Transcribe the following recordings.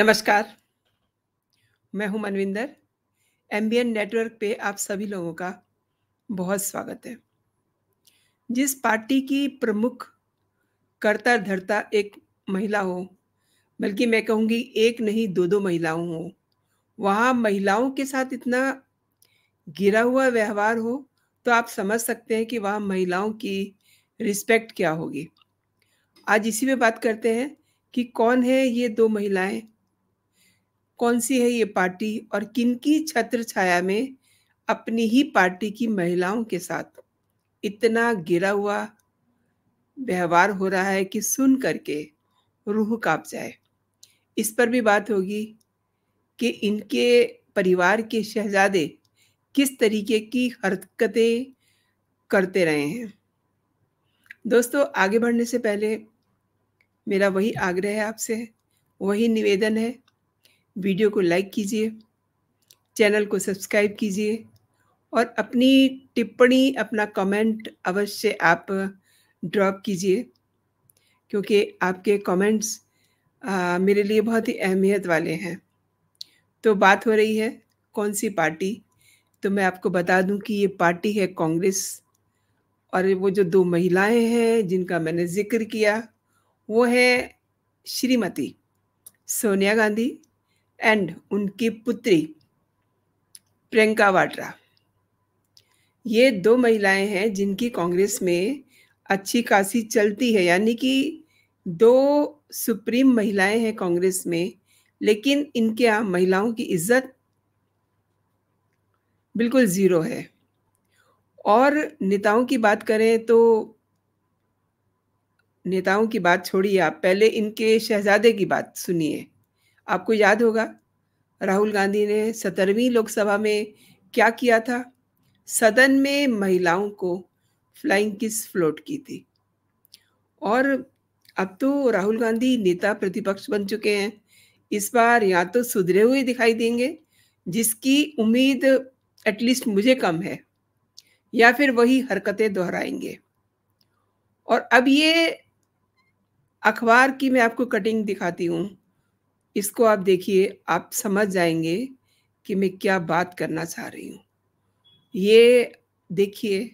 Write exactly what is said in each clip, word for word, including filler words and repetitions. नमस्कार, मैं हूं मनविंदर। एमबीएन नेटवर्क पे आप सभी लोगों का बहुत स्वागत है। जिस पार्टी की प्रमुख कर्ता धर्ता एक महिला हो, बल्कि मैं कहूँगी एक नहीं दो दो महिलाओं हो, वहाँ महिलाओं के साथ इतना गिरा हुआ व्यवहार हो तो आप समझ सकते हैं कि वहाँ महिलाओं की रिस्पेक्ट क्या होगी। आज इसी पे बात करते हैं कि कौन है ये दो महिलाएं, कौन सी है ये पार्टी और किनकी छत्र छाया में अपनी ही पार्टी की महिलाओं के साथ इतना गिरा हुआ व्यवहार हो रहा है कि सुन करके रूह कांप जाए। इस पर भी बात होगी कि इनके परिवार के शहजादे किस तरीके की हरकतें करते रहे हैं। दोस्तों, आगे बढ़ने से पहले मेरा वही आग्रह है आपसे, वही निवेदन है, वीडियो को लाइक कीजिए, चैनल को सब्सक्राइब कीजिए और अपनी टिप्पणी, अपना कमेंट अवश्य आप ड्रॉप कीजिए, क्योंकि आपके कमेंट्स आ, मेरे लिए बहुत ही अहमियत वाले हैं। तो बात हो रही है कौन सी पार्टी, तो मैं आपको बता दूं कि ये पार्टी है कांग्रेस, और वो जो दो महिलाएं हैं जिनका मैंने जिक्र किया वो है श्रीमती सोनिया गांधी एंड उनकी पुत्री प्रियंका वाड्रा। ये दो महिलाएं हैं जिनकी कांग्रेस में अच्छी खासी चलती है, यानी कि दो सुप्रीम महिलाएं हैं कांग्रेस में, लेकिन इनके यहाँ महिलाओं की इज्जत बिल्कुल ज़ीरो है। और नेताओं की बात करें तो नेताओं की बात छोड़िए आप, पहले इनके शहजादे की बात सुनिए। आपको याद होगा राहुल गांधी ने सत्रहवीं लोकसभा में क्या किया था, सदन में महिलाओं को फ्लाइंग किस फ्लोट की थी। और अब तो राहुल गांधी नेता प्रतिपक्ष बन चुके हैं, इस बार या तो सुधरे हुए दिखाई देंगे, जिसकी उम्मीद एटलीस्ट मुझे कम है, या फिर वही हरकतें दोहराएंगे। और अब ये अखबार की मैं आपको कटिंग दिखाती हूँ, इसको आप देखिए, आप समझ जाएंगे कि मैं क्या बात करना चाह रही हूँ। ये देखिए,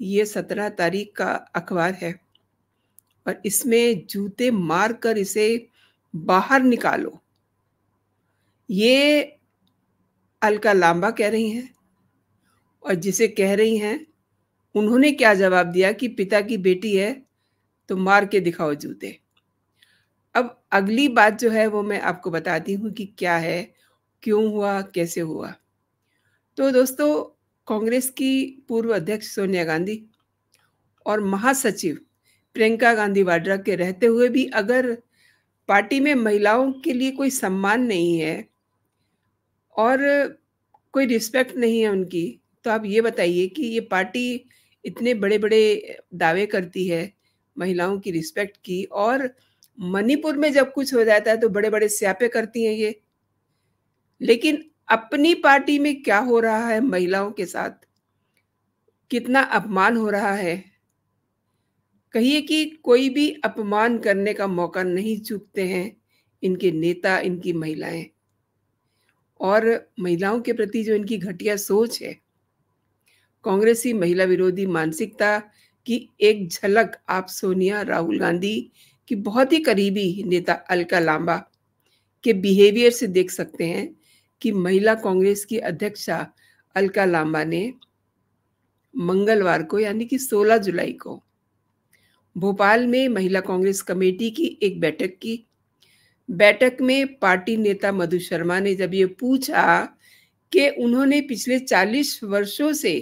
ये सत्रह तारीख का अखबार है और इसमें जूते मार कर इसे बाहर निकालो, ये अलका लांबा कह रही हैं। और जिसे कह रही हैं उन्होंने क्या जवाब दिया कि पिता की बेटी है तो मार के दिखाओ जूते। अब अगली बात जो है वो मैं आपको बताती हूँ कि क्या है, क्यों हुआ, कैसे हुआ। तो दोस्तों, कांग्रेस की पूर्व अध्यक्ष सोनिया गांधी और महासचिव प्रियंका गांधी वाड्रा के रहते हुए भी अगर पार्टी में महिलाओं के लिए कोई सम्मान नहीं है और कोई रिस्पेक्ट नहीं है उनकी, तो आप ये बताइए कि ये पार्टी इतने बड़े बड़े दावे करती है महिलाओं की रिस्पेक्ट की, और मणिपुर में जब कुछ हो जाता है तो बड़े बड़े स्यापे करती हैं ये, लेकिन अपनी पार्टी में क्या हो रहा है, महिलाओं के साथ कितना अपमान हो रहा है। कहिए कि कोई भी अपमान करने का मौका नहीं चूकते हैं इनके नेता, इनकी महिलाएं, और महिलाओं के प्रति जो इनकी घटिया सोच है, कांग्रेसी महिला विरोधी मानसिकता की एक झलक आप सोनिया, राहुल गांधी कि बहुत ही करीबी नेता अलका लांबा के बिहेवियर से देख सकते हैं कि महिला कांग्रेस की अध्यक्षा अलका लांबा ने मंगलवार को, यानी कि सोलह जुलाई को भोपाल में महिला कांग्रेस कमेटी की एक बैठक की। बैठक में पार्टी नेता मधु शर्मा ने जब ये पूछा कि उन्होंने पिछले चालीस वर्षों से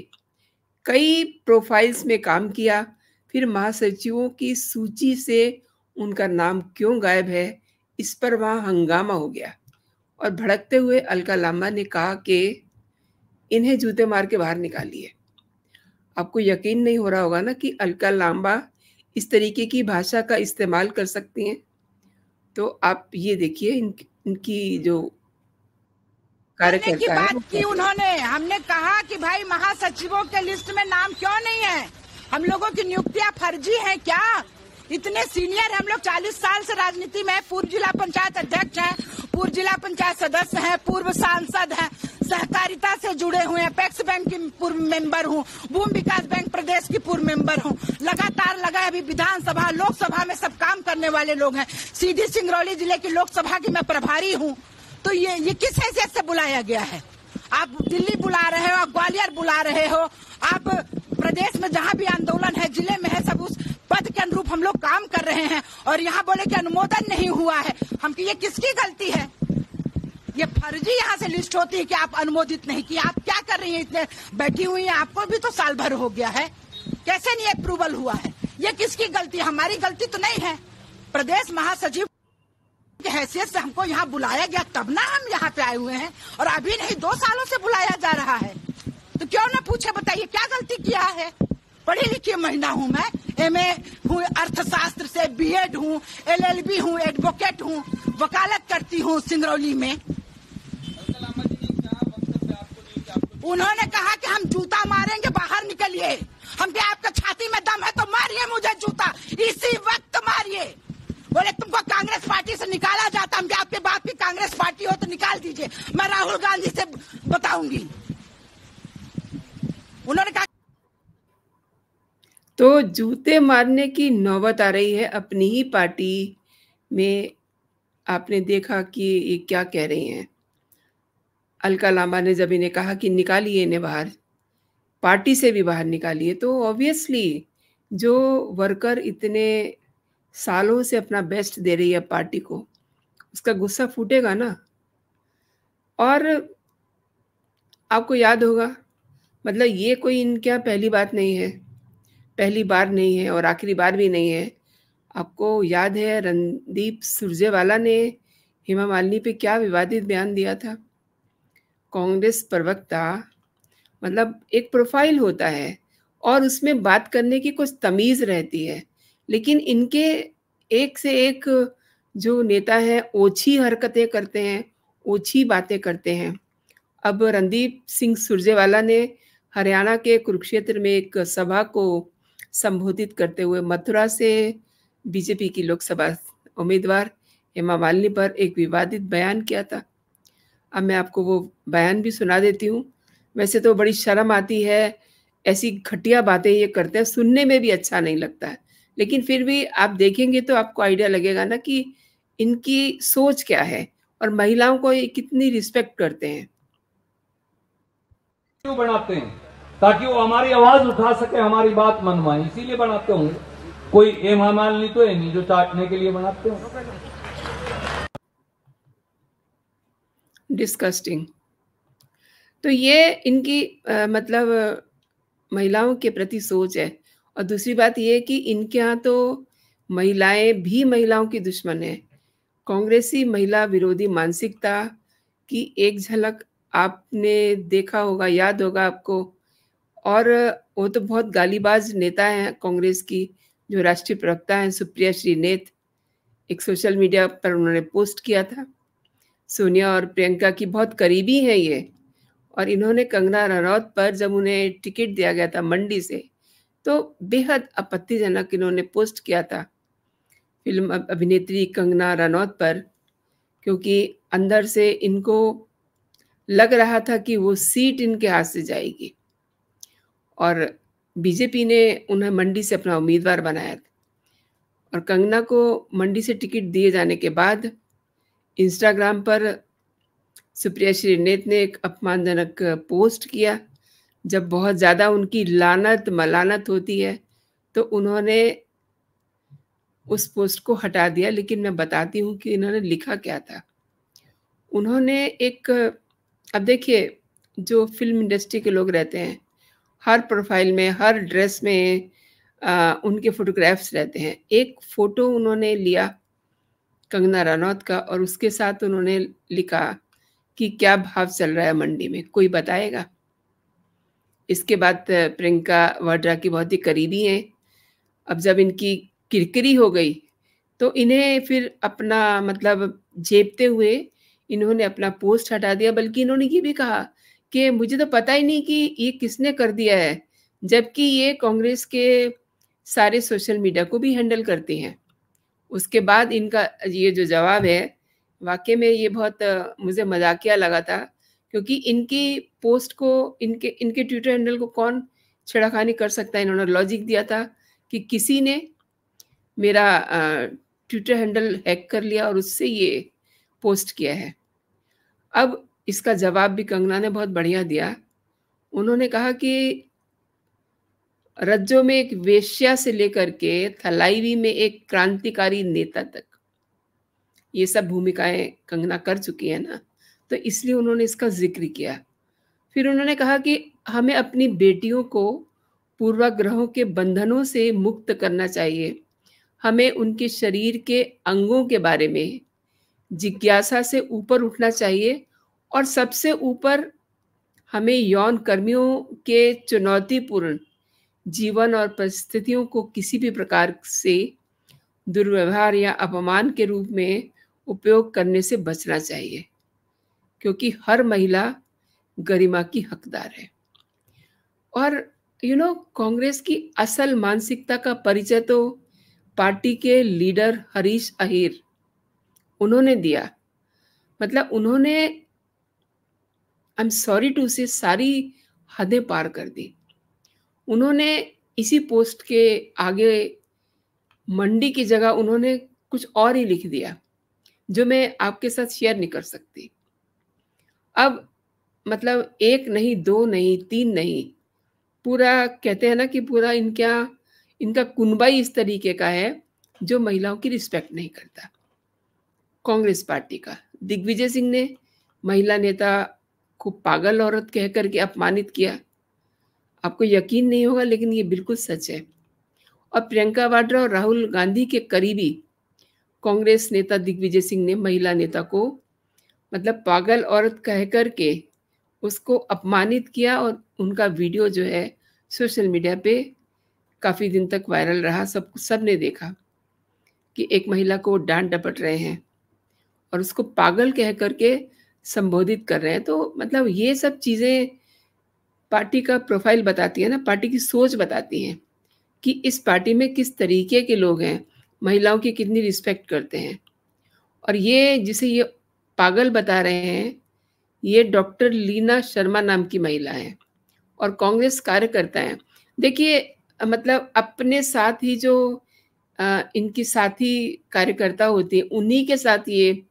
कई प्रोफाइल्स में काम किया, फिर महासचिवों की सूची से उनका नाम क्यों गायब है, इस पर वहाँ हंगामा हो गया। और भड़कते हुए अलका लांबा ने कहा कि इन्हें जूते मार के बाहर निकालिए। आपको यकीन नहीं हो रहा होगा ना कि अलका लांबा इस तरीके की भाषा का इस्तेमाल कर सकती हैं। तो आप ये देखिए इन, इनकी जो कार्यकर्ता है की उन्होंने, हमने कहा कि भाई महासचिवों के लिस्ट में नाम क्यों नहीं है, हम लोगों की नियुक्तियाँ फर्जी है क्या, इतने सीनियर हम लोग चालीस साल से राजनीति में, पूर्व जिला पंचायत अध्यक्ष हैं, पूर्व जिला पंचायत सदस्य हैं, पूर्व सांसद हैं, सहकारिता से जुड़े हुए हैं, अपेक्स बैंक की पूर्व मेंबर हूँ, भूमि विकास बैंक प्रदेश की पूर्व मेंबर हूँ, लगातार लगाए अभी विधानसभा लोकसभा में सब काम करने वाले लोग हैं। सीधी सिंगरौली जिले की लोकसभा की मैं प्रभारी हूँ। तो ये ये किस हैसियत से बुलाया गया है? आप दिल्ली बुला रहे हो, आप ग्वालियर बुला रहे हो, आप प्रदेश में जहाँ भी आंदोलन है, जिले में है, सब उस पद के अनुरूप हम लोग काम कर रहे हैं और यहाँ बोले कि अनुमोदन नहीं हुआ है। हम ये किसकी गलती है? ये फर्जी यहाँ से लिस्ट होती है कि आप अनुमोदित नहीं किया। आप क्या कर रही हैं? इतने बैठी हुई हैं, आपको भी तो साल भर हो गया है, कैसे नहीं अप्रूवल हुआ है? ये किसकी गलती? हमारी गलती तो नहीं है। प्रदेश महासचिव हैसियत से हमको यहाँ बुलाया गया, तब ना हम यहाँ पे आए हुए हैं और अभी नहीं, दो सालों से बुलाया जा रहा है। तो क्यों ना पूछे, बताइए क्या गलती किया है? पढ़ी लिखी महिला हूँ मैं, एम ए हूँ, अर्थशास्त्र से बी एड हूँ, एल एल बी हूँ, एडवोकेट हूँ, वकालत करती हूँ सिंगरौली में। उन्होंने कहा कि हम जूता मारेंगे, बाहर निकलिए। हम क्या, आपका छाती में दम है तो मारिए मुझे जूता, इसी वक्त मारिए। बोले तुमको कांग्रेस पार्टी से निकाला जाता। हम क्या, आपके बाप की कांग्रेस पार्टी हो तो निकाल दीजिए, मैं राहुल गांधी से बताऊंगी। उन्होंने कहा तो जूते मारने की नौबत आ रही है अपनी ही पार्टी में। आपने देखा कि ये क्या कह रही हैं। अलका लांबा ने जब इन्हें कहा कि निकालिए इन्हें बाहर, पार्टी से भी बाहर निकालिए, तो ऑब्वियसली जो वर्कर इतने सालों से अपना बेस्ट दे रही है पार्टी को, उसका गुस्सा फूटेगा ना। और आपको याद होगा, मतलब ये कोई इनका पहली बात नहीं है, पहली बार नहीं है और आखिरी बार भी नहीं है। आपको याद है रणदीप सुरजेवाला ने हेमा मालिनी पे क्या विवादित बयान दिया था? कांग्रेस प्रवक्ता, मतलब एक प्रोफाइल होता है और उसमें बात करने की कुछ तमीज़ रहती है, लेकिन इनके एक से एक जो नेता हैं ओछी हरकतें करते हैं, ओछी बातें करते हैं। अब रणदीप सिंह सुरजेवाला ने हरियाणा के कुरुक्षेत्र में एक सभा को संबोधित करते हुए मथुरा से बीजेपी की लोकसभा उम्मीदवार हेमा मालिनी पर एक विवादित बयान किया था। अब मैं आपको वो बयान भी सुना देती हूँ। वैसे तो बड़ी शर्म आती है, ऐसी घटिया बातें ये करते हैं, सुनने में भी अच्छा नहीं लगता है, लेकिन फिर भी आप देखेंगे तो आपको आइडिया लगेगा ना कि इनकी सोच क्या है और महिलाओं को ये कितनी रिस्पेक्ट करते हैं। क्यों बनाते हैं? ताकि वो हमारी आवाज उठा सके, हमारी बात मनवाए, इसीलिए बनाते होंगे। कोई एम हमाल तो है नहीं जो चाटने के लिए बनाते होंगे। डिस्कस्टिंग। तो ये इनकी आ, मतलब महिलाओं के प्रति सोच है। और दूसरी बात यह है कि इनके यहाँ तो महिलाएं भी महिलाओं की दुश्मन है। कांग्रेसी महिला विरोधी मानसिकता की एक झलक आपने देखा होगा, याद होगा आपको। और वो तो बहुत गालीबाज नेता है कांग्रेस की, जो राष्ट्रीय प्रवक्ता है सुप्रिया श्रीनेत, एक सोशल मीडिया पर उन्होंने पोस्ट किया था। सोनिया और प्रियंका की बहुत करीबी हैं ये, और इन्होंने कंगना रनौत पर जब उन्हें टिकट दिया गया था मंडी से, तो बेहद आपत्तिजनक इन्होंने पोस्ट किया था फिल्म अभिनेत्री कंगना रनौत पर, क्योंकि अंदर से इनको लग रहा था कि वो सीट इनके हाथ से जाएगी। और बीजेपी ने उन्हें मंडी से अपना उम्मीदवार बनाया था। और कंगना को मंडी से टिकट दिए जाने के बाद इंस्टाग्राम पर सुप्रिया श्रीनेत ने एक अपमानजनक पोस्ट किया। जब बहुत ज़्यादा उनकी लानत मलानत होती है तो उन्होंने उस पोस्ट को हटा दिया, लेकिन मैं बताती हूँ कि इन्होंने लिखा क्या था। उन्होंने एक, अब देखिए जो फिल्म इंडस्ट्री के लोग रहते हैं, हर प्रोफाइल में, हर ड्रेस में आ, उनके फोटोग्राफ्स रहते हैं। एक फ़ोटो उन्होंने लिया कंगना रनौत का और उसके साथ उन्होंने लिखा कि क्या भाव चल रहा है मंडी में, कोई बताएगा? इसके बाद प्रियंका वाड्रा की बहुत ही करीबी हैं। अब जब इनकी किरकिरी हो गई तो इन्हें फिर अपना मतलब झेपते हुए इन्होंने अपना पोस्ट हटा दिया, बल्कि इन्होंने ये भी कहा कि मुझे तो पता ही नहीं कि ये किसने कर दिया है, जबकि ये कांग्रेस के सारे सोशल मीडिया को भी हैंडल करती हैं। उसके बाद इनका ये जो जवाब है वाकई में ये बहुत मुझे मजाकिया लगा था, क्योंकि इनकी पोस्ट को, इनके इनके ट्विटर हैंडल को कौन छेड़खानी कर सकता है। इन्होंने लॉजिक दिया था कि किसी ने मेरा ट्विटर हैंडल हैक कर लिया और उससे ये पोस्ट किया है। अब इसका जवाब भी कंगना ने बहुत बढ़िया दिया। उन्होंने कहा कि रज्जो में एक वेश्या से लेकर के थलाईवी में एक क्रांतिकारी नेता तक, ये सब भूमिकाएं कंगना कर चुकी है ना, तो इसलिए उन्होंने इसका जिक्र किया। फिर उन्होंने कहा कि हमें अपनी बेटियों को पूर्वाग्रहों के बंधनों से मुक्त करना चाहिए, हमें उनके शरीर के अंगों के बारे में जिज्ञासा से ऊपर उठना चाहिए, और सबसे ऊपर हमें यौन कर्मियों के चुनौतीपूर्ण जीवन और परिस्थितियों को किसी भी प्रकार से दुर्व्यवहार या अपमान के रूप में उपयोग करने से बचना चाहिए, क्योंकि हर महिला गरिमा की हकदार है। और यू नो कांग्रेस की असल मानसिकता का परिचय तो पार्टी के लीडर हरीश अहीर उन्होंने दिया। मतलब उन्होंने, आई एम सॉरी टू से, सारी हदें पार कर दी। उन्होंने इसी पोस्ट के आगे मंडी की जगह उन्होंने कुछ और ही लिख दिया जो मैं आपके साथ शेयर नहीं कर सकती। अब मतलब एक नहीं, दो नहीं, तीन नहीं, पूरा कहते हैं ना कि पूरा इनका इनका कुनबा ही इस तरीके का है जो महिलाओं की रिस्पेक्ट नहीं करता, कांग्रेस पार्टी का। दिग्विजय सिंह ने महिला नेता को पागल औरत कह करके अपमानित किया। आपको यकीन नहीं होगा लेकिन ये बिल्कुल सच है। और प्रियंका वाड्रा और राहुल गांधी के करीबी कांग्रेस नेता दिग्विजय सिंह ने महिला नेता को मतलब पागल औरत कह करके उसको अपमानित किया, और उनका वीडियो जो है सोशल मीडिया पे काफ़ी दिन तक वायरल रहा। सब सब ने देखा कि एक महिला को डांट डपट रहे हैं और उसको पागल कह करके संबोधित कर रहे हैं। तो मतलब ये सब चीज़ें पार्टी का प्रोफाइल बताती है ना, पार्टी की सोच बताती है कि इस पार्टी में किस तरीके के लोग हैं, महिलाओं की कितनी रिस्पेक्ट करते हैं। और ये जिसे ये पागल बता रहे हैं, ये डॉक्टर लीना शर्मा नाम की महिला है और कांग्रेस कार्यकर्ता हैं। देखिए मतलब अपने साथ ही जो आ, इनकी साथी कार्यकर्ता होती है उन्हीं के साथ ये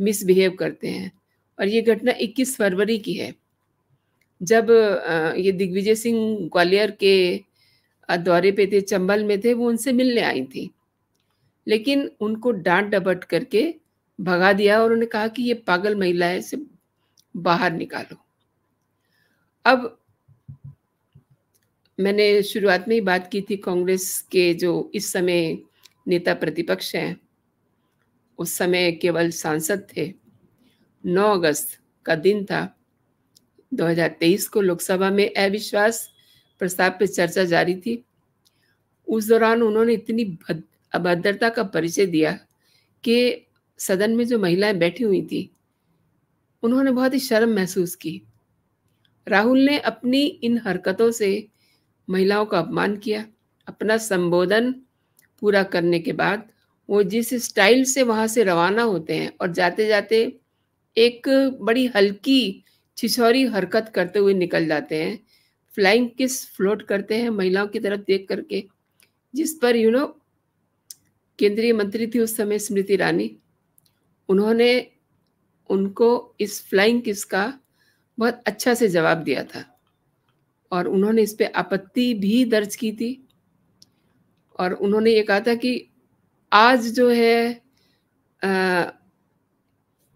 मिसबिहेव करते हैं। और ये घटना इक्कीस फरवरी की है, जब आ, ये दिग्विजय सिंह ग्वालियर के दौरे पे थे, चंबल में थे, वो उनसे मिलने आई थी, लेकिन उनको डांट डपट करके भगा दिया और उन्होंने कहा कि ये पागल महिला है, इसे बाहर निकालो। अब मैंने शुरुआत में ही बात की थी कांग्रेस के जो इस समय नेता प्रतिपक्ष हैं, उस समय केवल सांसद थे। नौ अगस्त का दिन था, दो हज़ार तेईस को लोकसभा में अविश्वास प्रस्ताव पर चर्चा जारी थी। उस दौरान उन्होंने इतनी अभद्रता का परिचय दिया कि सदन में जो महिलाएं बैठी हुई थी उन्होंने बहुत ही शर्म महसूस की। राहुल ने अपनी इन हरकतों से महिलाओं का अपमान किया। अपना संबोधन पूरा करने के बाद वो जिस स्टाइल से वहाँ से रवाना होते हैं और जाते जाते एक बड़ी हल्की छिछोरी हरकत करते हुए निकल जाते हैं, फ्लाइंग किस फ्लोट करते हैं महिलाओं की तरफ देख करके, जिस पर यू नो केंद्रीय मंत्री थी उस समय स्मृति ईरानी, उन्होंने उनको इस फ्लाइंग किस का बहुत अच्छा से जवाब दिया था और उन्होंने इस पे आपत्ति भी दर्ज की थी। और उन्होंने ये कहा था कि आज जो है आ,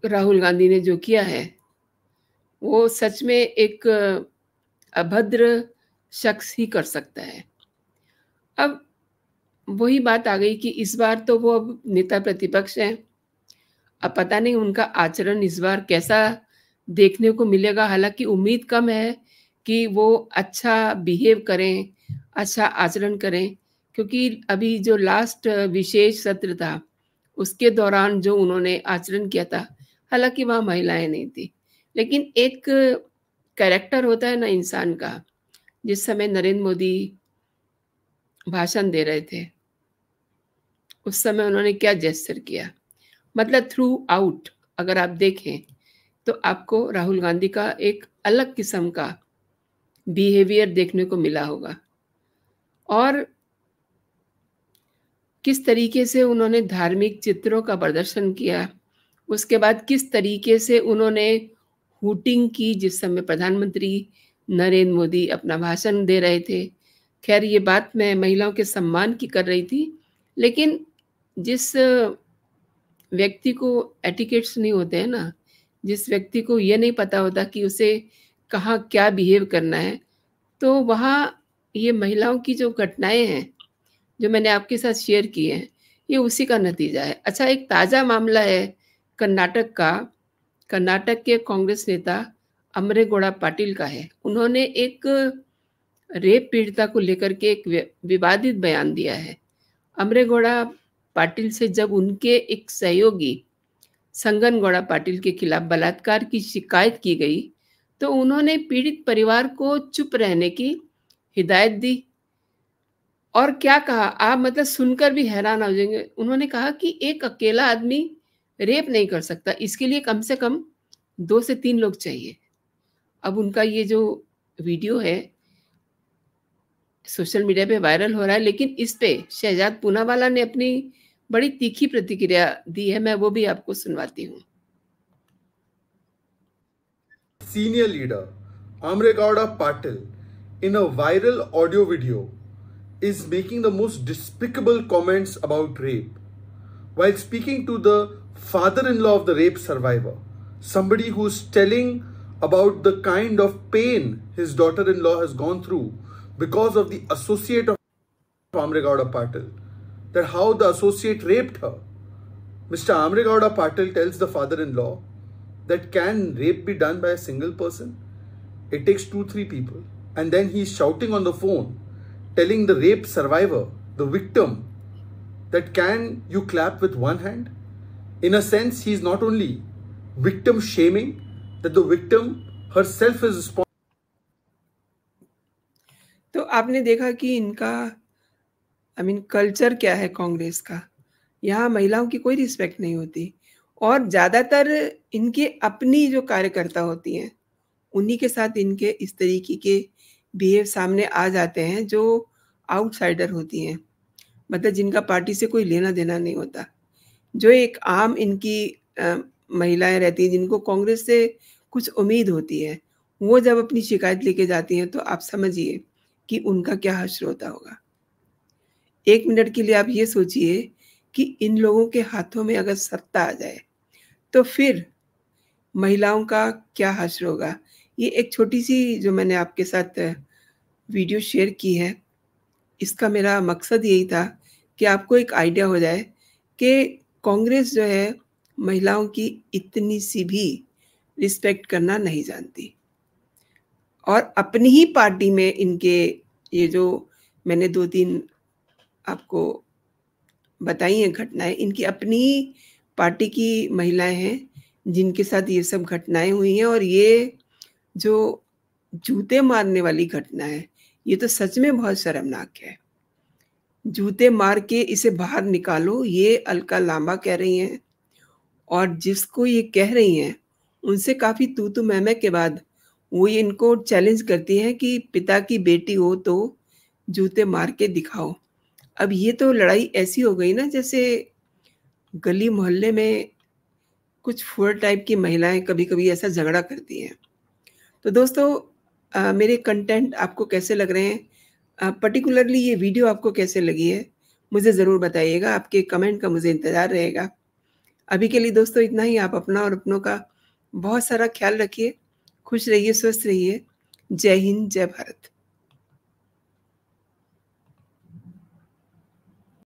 राहुल गांधी ने जो किया है वो सच में एक अभद्र शख्स ही कर सकता है। अब वही बात आ गई कि इस बार तो वो अब नेता प्रतिपक्ष हैं, अब पता नहीं उनका आचरण इस बार कैसा देखने को मिलेगा। हालांकि उम्मीद कम है कि वो अच्छा बिहेव करें, अच्छा आचरण करें, क्योंकि अभी जो लास्ट विशेष सत्र था उसके दौरान जो उन्होंने आचरण किया था, हालांकि वहाँ महिलाएं नहीं थी, लेकिन एक कैरेक्टर होता है ना इंसान का। जिस समय नरेंद्र मोदी भाषण दे रहे थे उस समय उन्होंने क्या जेस्चर किया, मतलब थ्रू आउट अगर आप देखें तो आपको राहुल गांधी का एक अलग किस्म का बिहेवियर देखने को मिला होगा और किस तरीके से उन्होंने धार्मिक चित्रों का प्रदर्शन किया, उसके बाद किस तरीके से उन्होंने हूटिंग की जिस समय प्रधानमंत्री नरेंद्र मोदी अपना भाषण दे रहे थे। खैर ये बात मैं महिलाओं के सम्मान की कर रही थी, लेकिन जिस व्यक्ति को एटिकेट्स नहीं होते हैं ना, जिस व्यक्ति को ये नहीं पता होता कि उसे कहाँ क्या बिहेव करना है, तो वहाँ ये महिलाओं की जो घटनाएं हैं जो मैंने आपके साथ शेयर की हैं ये उसी का नतीजा है। अच्छा, एक ताज़ा मामला है कर्नाटक का, कर्नाटक के कांग्रेस नेता अमरेगौड़ा पाटिल का है। उन्होंने एक रेप पीड़िता को लेकर के एक विवादित बयान दिया है। अमरेगौड़ा पाटिल से जब उनके एक सहयोगी संगन गोड़ा पाटिल के खिलाफ बलात्कार की शिकायत की गई तो उन्होंने पीड़ित परिवार को चुप रहने की हिदायत दी। और क्या कहा आप, मतलब सुनकर भी हैरान हो जाएंगे। उन्होंने कहा कि एक अकेला आदमी रेप नहीं कर सकता, इसके लिए कम से कम दो से तीन लोग चाहिए। अब उनका ये जो वीडियो है सोशल मीडिया पे वायरल हो रहा है, लेकिन इस पे शहजाद पुनावाला ने अपनी बड़ी तीखी प्रतिक्रिया दी है, मैं वो भी आपको सुनवाती हूँ। Senior leader Amaregouda Patil in a viral audio video is making the most despicable comments about rape while speaking to the father in law of the rape survivor, somebody who is telling about the kind of pain his daughter in law has gone through because of the associate of Amregowda Patil, that how the associate raped her. Mister Amregowda Patil tells the father-in-law that can rape be done by a single person? It takes two, three people. And then he's shouting on the phone, telling the rape survivor, the victim, that can you clap with one hand? In a sense, he's not only victim shaming, that the victim herself is responsible. तो आपने देखा कि इनका I mean culture क्या है कांग्रेस का। यहाँ महिलाओं की कोई रिस्पेक्ट नहीं होती और ज़्यादातर इनके अपनी जो कार्यकर्ता होती हैं उन्हीं के साथ इनके इस तरीके के बिहेव सामने आ जाते हैं जो आउटसाइडर होती हैं, मतलब जिनका पार्टी से कोई लेना देना नहीं होता। जो एक आम इनकी महिलाएं रहती हैं जिनको कांग्रेस से कुछ उम्मीद होती है, वो जब अपनी शिकायत लेके जाती हैं तो आप समझिए कि उनका क्या हश्र होता होगा। एक मिनट के लिए आप ये सोचिए कि इन लोगों के हाथों में अगर सत्ता आ जाए तो फिर महिलाओं का क्या हश्र होगा। ये एक छोटी सी जो मैंने आपके साथ वीडियो शेयर की है, इसका मेरा मकसद यही था कि आपको एक आइडिया हो जाए कि कांग्रेस जो है महिलाओं की इतनी सी भी रिस्पेक्ट करना नहीं जानती। और अपनी ही पार्टी में इनके ये जो मैंने दो तीन आपको बताई हैं घटनाएं, इनकी अपनी पार्टी की महिलाएं हैं जिनके साथ ये सब घटनाएं हुई हैं। और ये जो जूते मारने वाली घटना है ये तो सच में बहुत शर्मनाक है। जूते मार के इसे बाहर निकालो, ये अलका लांबा कह रही हैं। और जिसको ये कह रही हैं उनसे काफ़ी तू तू मैं मैं के बाद वो ये इनको चैलेंज करती हैं कि पिता की बेटी हो तो जूते मार के दिखाओ। अब ये तो लड़ाई ऐसी हो गई ना जैसे गली मोहल्ले में कुछ फोर टाइप की महिलाएं कभी कभी ऐसा झगड़ा करती हैं। तो दोस्तों आ, मेरे कंटेंट आपको कैसे लग रहे हैं, पर्टिकुलरली ये वीडियो आपको कैसे लगी है मुझे ज़रूर बताइएगा। आपके कमेंट का मुझे इंतज़ार रहेगा। अभी के लिए दोस्तों इतना ही। आप अपना और अपनों का बहुत सारा ख्याल रखिए, खुश रहिए, स्वस्थ रहिए। जय हिंद, जय भारत।